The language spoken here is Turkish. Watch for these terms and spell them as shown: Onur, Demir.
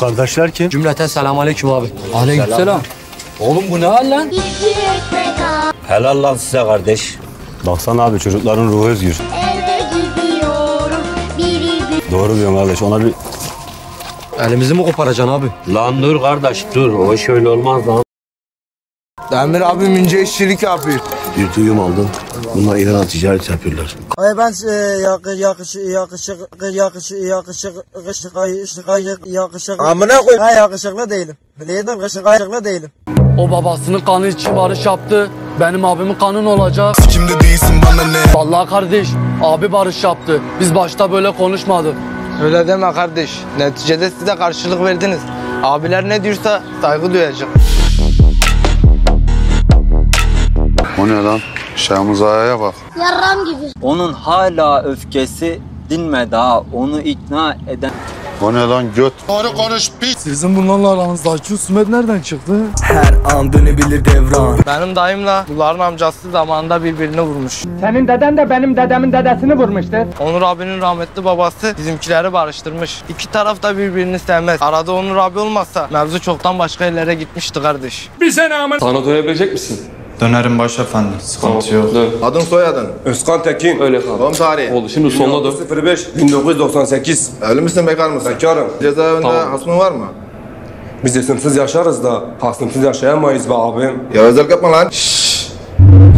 Kardeşler kim? Cümleten selamünaleyküm abi. Aleykümselam. Oğlum bu ne hal lan? Helal lan size kardeş. Baksana abi çocukların ruhu özgür. Doğru diyorsun kardeş, ona bir... Elimizi mi koparacaksın abi? Lan dur kardeş dur, o iş öyle olmaz lan. Demir abim ince işçilik yapıyor. Bir duyum aldım. Bunlar İran'a ticaret yapıyorlar. Ben yakışıklı değilim. Bileydim yakışıklı değilim. O babasının kanı için barış yaptı. Benim abimin kanı ne olacak? Kimde değilsin bana ne? Vallahi kardeş, abi barış yaptı. Biz başta böyle konuşmadık. Öyle deme kardeş. Neticede siz de karşılık verdiniz. Abiler ne diyorsa saygı duyacak. O ne lan? Şamuzaya'ya bak. Yarram gibi. Onun hala öfkesi dinmedi ha. Onu ikna eden... O ne lan göt? Doğru konuş pis. Sizin bunlarla aranızdaki sümet nereden çıktı? Her an dönebilir devran. Benim dayımla bunların amcası zamanında birbirini vurmuş. Senin deden de benim dedemin dedesini vurmuştu. Onur abinin rahmetli babası bizimkileri barıştırmış. İki taraf da birbirini sevmez. Arada Onur abi olmazsa mevzu çoktan başka yerlere gitmişti kardeş. Bize namet. Sana dönebilecek misin? Dönerim baş efendim. Sıkıntı yok. Adın soyadın? Özkan Tekin. Öyle kaldı. Doğum tarihi. Oldu şimdi sonuna dön. 05-1998. Evli misin bekar mısın? Bekarım. Cezaevinde tamam. Hasmın var mı? Biz isimsiz yaşarız da hasımsız yaşayamayız be abim. Ya özel yapma lan. Şşş.